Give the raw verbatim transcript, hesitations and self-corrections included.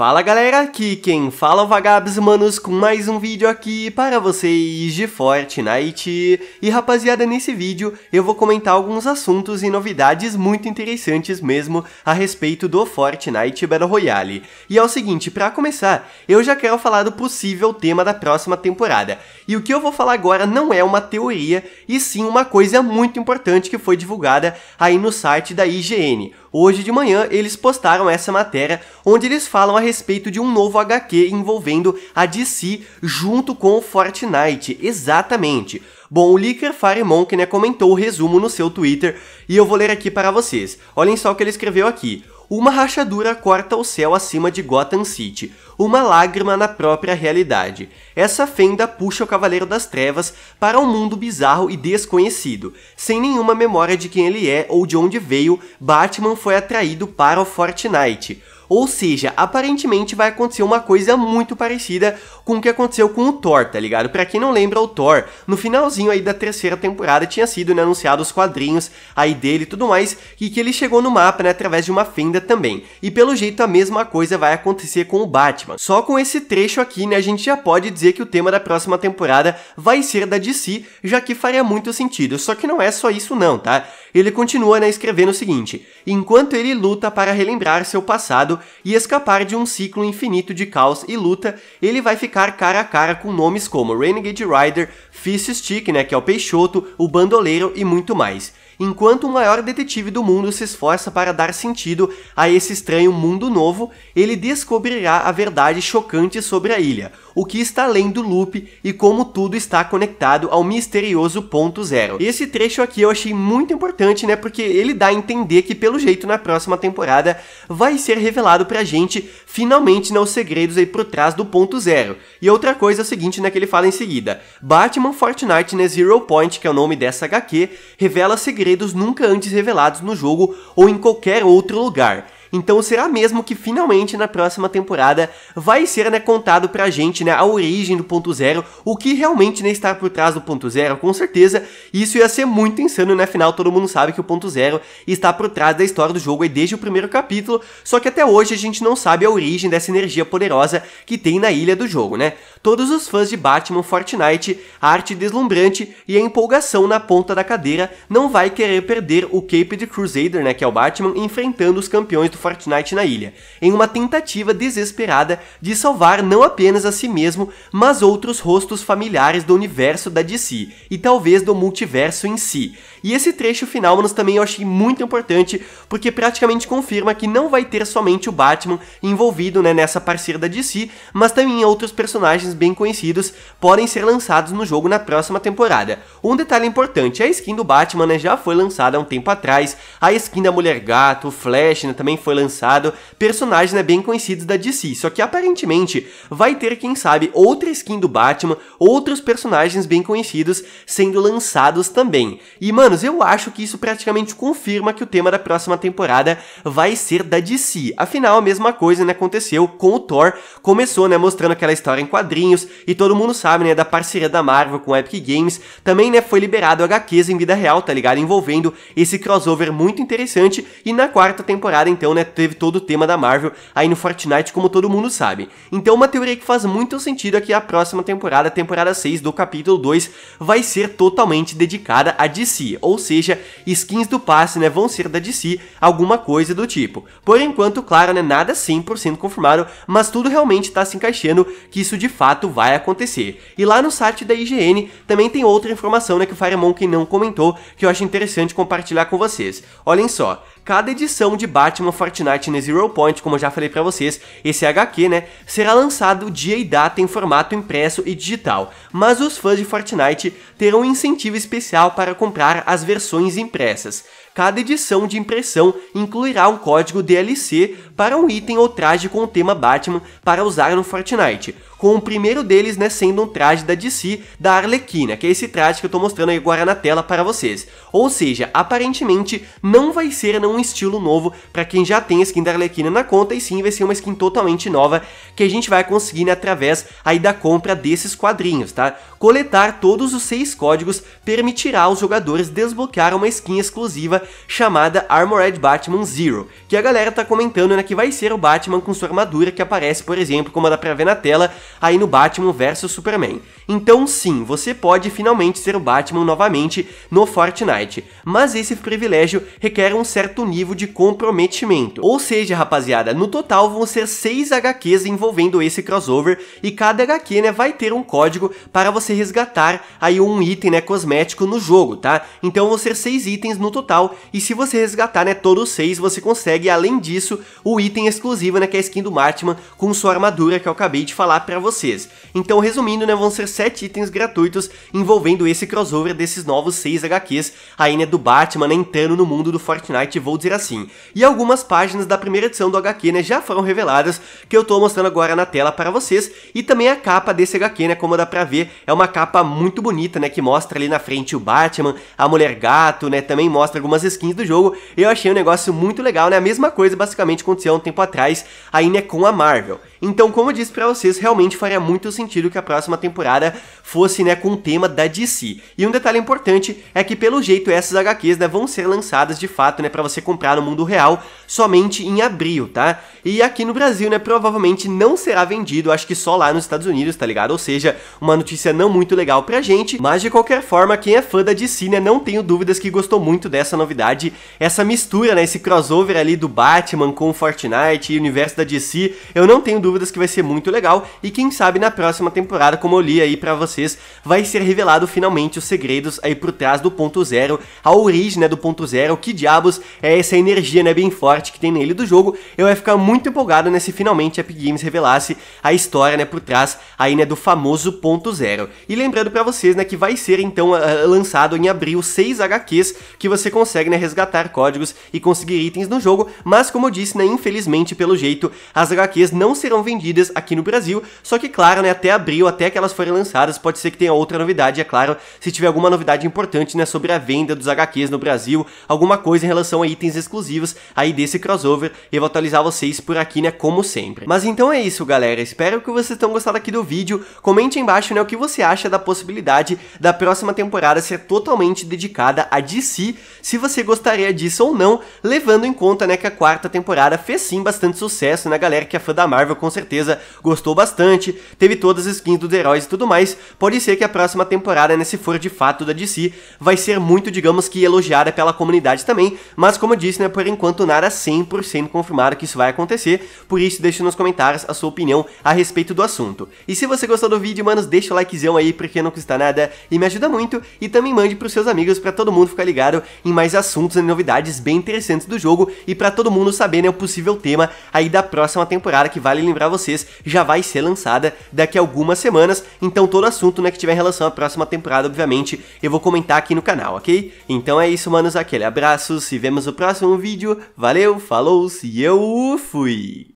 Fala galera, aqui quem fala é o Vagabbss Manos com mais um vídeo aqui para vocês de Fortnite. E rapaziada, nesse vídeo eu vou comentar alguns assuntos e novidades muito interessantes mesmo a respeito do Fortnite Battle Royale. E é o seguinte, para começar, eu já quero falar do possível tema da próxima temporada. E o que eu vou falar agora não é uma teoria, e sim uma coisa muito importante que foi divulgada aí no site da I G N. Hoje de manhã eles postaram essa matéria onde eles falam a respeito de um novo H Q envolvendo a D C junto com o Fortnite, exatamente. Bom, o leaker Fire Monk, né, comentou o resumo no seu Twitter e eu vou ler aqui para vocês. Olhem só o que ele escreveu aqui. Uma rachadura corta o céu acima de Gotham City, uma lágrima na própria realidade. Essa fenda puxa o Cavaleiro das Trevas para um mundo bizarro e desconhecido. Sem nenhuma memória de quem ele é ou de onde veio, Batman foi atraído para o Fortnite. Ou seja, aparentemente vai acontecer uma coisa muito parecida com o que aconteceu com o Thor, tá ligado? Pra quem não lembra, o Thor, no finalzinho aí da terceira temporada, tinha sido, né, anunciado os quadrinhos aí dele e tudo mais, e que ele chegou no mapa, né, através de uma fenda também. E pelo jeito a mesma coisa vai acontecer com o Batman. Só com esse trecho aqui, né, a gente já pode dizer que o tema da próxima temporada vai ser da D C, já que faria muito sentido. Só que não é só isso não, tá? Ele continua, né, escrevendo o seguinte: enquanto ele luta para relembrar seu passado e escapar de um ciclo infinito de caos e luta, ele vai ficar cara a cara com nomes como Renegade Rider, Fishstick, né, que é o Peixoto, o Bandoleiro e muito mais. Enquanto o maior detetive do mundo se esforça para dar sentido a esse estranho mundo novo, ele descobrirá a verdade chocante sobre a ilha, o que está além do loop e como tudo está conectado ao misterioso Ponto Zero. Esse trecho aqui eu achei muito importante, né, porque ele dá a entender que pelo jeito na próxima temporada vai ser revelado pra gente finalmente, né, os segredos aí por trás do Ponto Zero. E outra coisa é o seguinte, né, que ele fala em seguida: Batman Fortnite, né, Zero Point, que é o nome dessa H Q, revela segredos nunca antes revelados no jogo ou em qualquer outro lugar. Então será mesmo que finalmente na próxima temporada vai ser, né, contado pra gente, né, a origem do Ponto Zero, o que realmente, né, está por trás do Ponto Zero? Com certeza isso ia ser muito insano, né, afinal todo mundo sabe que o Ponto Zero está por trás da história do jogo aí desde o primeiro capítulo, só que até hoje a gente não sabe a origem dessa energia poderosa que tem na ilha do jogo, né? Todos os fãs de Batman Fortnite, a arte deslumbrante e a empolgação na ponta da cadeira não vai querer perder o Caped Crusader, né, que é o Batman, enfrentando os campeões do Fortnite na ilha, em uma tentativa desesperada de salvar não apenas a si mesmo, mas outros rostos familiares do universo da D C e talvez do multiverso em si. E esse trecho final, mano, também eu achei muito importante, porque praticamente confirma que não vai ter somente o Batman envolvido, né, nessa parceria da D C, mas também outros personagens bem conhecidos podem ser lançados no jogo na próxima temporada. Um detalhe importante: a skin do Batman, né, já foi lançada há um tempo atrás, a skin da Mulher Gato, o Flash, né, também foi foi lançado, personagens, né, bem conhecidos da D C, só que aparentemente vai ter, quem sabe, outra skin do Batman, outros personagens bem conhecidos sendo lançados também. E, manos, eu acho que isso praticamente confirma que o tema da próxima temporada vai ser da D C. Afinal, a mesma coisa, né, aconteceu com o Thor, começou, né, mostrando aquela história em quadrinhos, e todo mundo sabe, né, da parceria da Marvel com a Epic Games, também, né, foi liberado H Qs em vida real, tá ligado, envolvendo esse crossover muito interessante, e na quarta temporada, então, né, teve todo o tema da Marvel aí no Fortnite, como todo mundo sabe. Então uma teoria que faz muito sentido é que a próxima temporada, temporada seis do capítulo dois, vai ser totalmente dedicada a D C, ou seja, skins do passe, né, vão ser da D C, alguma coisa do tipo. Por enquanto, claro, né, nada cem por cento confirmado, mas tudo realmente está se encaixando que isso de fato vai acontecer. E lá no site da I G N também tem outra informação, né, que o Fire Monkey não comentou, que eu acho interessante compartilhar com vocês. Olhem só, cada edição de Batman Fortnite na Zero Point, como eu já falei pra vocês, esse H Q, né, será lançado dia e data em formato impresso e digital, mas os fãs de Fortnite terão um incentivo especial para comprar as versões impressas. Cada edição de impressão incluirá um código D L C para um item ou traje com o tema Batman para usar no Fortnite, com o primeiro deles, né, sendo um traje da D C da Arlequina, que é esse traje que eu tô mostrando agora na tela para vocês. Ou seja, aparentemente não vai ser um estilo novo para quem já tem a skin da Arlequina na conta, e sim vai ser uma skin totalmente nova que a gente vai conseguir, né, através aí da compra desses quadrinhos, tá? Coletar todos os seis códigos permitirá aos jogadores desbloquear uma skin exclusiva nova chamada Armored Batman Zero, que a galera tá comentando, né, que vai ser o Batman com sua armadura que aparece, por exemplo, como dá pra ver na tela, aí no Batman versus Superman. Então sim, você pode finalmente ser o Batman novamente no Fortnite, mas esse privilégio requer um certo nível de comprometimento. Ou seja, rapaziada, no total vão ser seis H Qs envolvendo esse crossover, e cada H Q, né, vai ter um código para você resgatar aí um item, né, cosmético no jogo, tá? Então vão ser seis itens no total, e se você resgatar, né, todos os seis, você consegue, além disso, o item exclusivo, né, que é a skin do Batman com sua armadura que eu acabei de falar pra vocês. Então, resumindo, né, vão ser sete itens gratuitos envolvendo esse crossover desses novos seis H Qs aí, né, do Batman, né, entrando no mundo do Fortnite, vou dizer assim. E algumas páginas da primeira edição do H Q, né, já foram reveladas, que eu tô mostrando agora na tela para vocês, e também a capa desse H Q, né, como dá pra ver, é uma capa muito bonita, né, que mostra ali na frente o Batman, a Mulher Gato, né, também mostra algumas skins do jogo, eu achei um negócio muito legal, né, a mesma coisa basicamente aconteceu há um tempo atrás, aí, né, com a Marvel. Então, como eu disse pra vocês, realmente faria muito sentido que a próxima temporada fosse, né, com o tema da D C. E um detalhe importante é que, pelo jeito, essas H Qs, né, vão ser lançadas de fato, né, pra você comprar no mundo real somente em abril, tá? E aqui no Brasil, né, provavelmente não será vendido, acho que só lá nos Estados Unidos, tá ligado? Ou seja, uma notícia não muito legal pra gente, mas de qualquer forma, quem é fã da D C, né, não tenho dúvidas que gostou muito dessa novidade, essa mistura, né, esse crossover ali do Batman com o Fortnite e o universo da D C, eu não tenho dúvidas dúvidas que vai ser muito legal, e quem sabe na próxima temporada, como eu li aí pra vocês, vai ser revelado finalmente os segredos aí por trás do Ponto Zero, a origem, né, do Ponto Zero, que diabos é essa energia, né, bem forte que tem nele do jogo. Eu ia ficar muito empolgado, né, se finalmente a Epic Games revelasse a história, né, por trás aí, né, do famoso Ponto Zero. E lembrando pra vocês, né, que vai ser então lançado em abril seis H Qs que você consegue, né, resgatar códigos e conseguir itens no jogo, mas como eu disse, né, infelizmente, pelo jeito, as H Qs não serão vendidas aqui no Brasil, só que claro, né, até abril, até que elas forem lançadas, pode ser que tenha outra novidade, é claro, se tiver alguma novidade importante, né, sobre a venda dos H Qs no Brasil, alguma coisa em relação a itens exclusivos aí desse crossover, eu vou atualizar vocês por aqui, né, como sempre. Mas então é isso, galera, espero que vocês tenham gostado aqui do vídeo, comente aí embaixo, né, o que você acha da possibilidade da próxima temporada ser totalmente dedicada a D C, se você gostaria disso ou não, levando em conta, né, que a quarta temporada fez sim bastante sucesso, né, galera que é fã da Marvel, com certeza gostou bastante, teve todas as skins dos heróis e tudo mais, pode ser que a próxima temporada, né, se for de fato da D C, vai ser muito, digamos que, elogiada pela comunidade também, mas como eu disse, né, por enquanto nada cem por cento confirmado que isso vai acontecer, por isso deixa nos comentários a sua opinião a respeito do assunto. E se você gostou do vídeo, manos, deixa o likezão aí, porque não custa nada e me ajuda muito, e também mande pros seus amigos pra todo mundo ficar ligado em mais assuntos e novidades bem interessantes do jogo, e pra todo mundo saber, né, o possível tema aí da próxima temporada, que vale lembrar vocês, já vai ser lançada daqui a algumas semanas, então todo assunto, né, que tiver em relação à próxima temporada, obviamente, eu vou comentar aqui no canal, ok? Então é isso, manos, aquele abraço, se vemos no próximo vídeo, valeu, falou, se eu fui!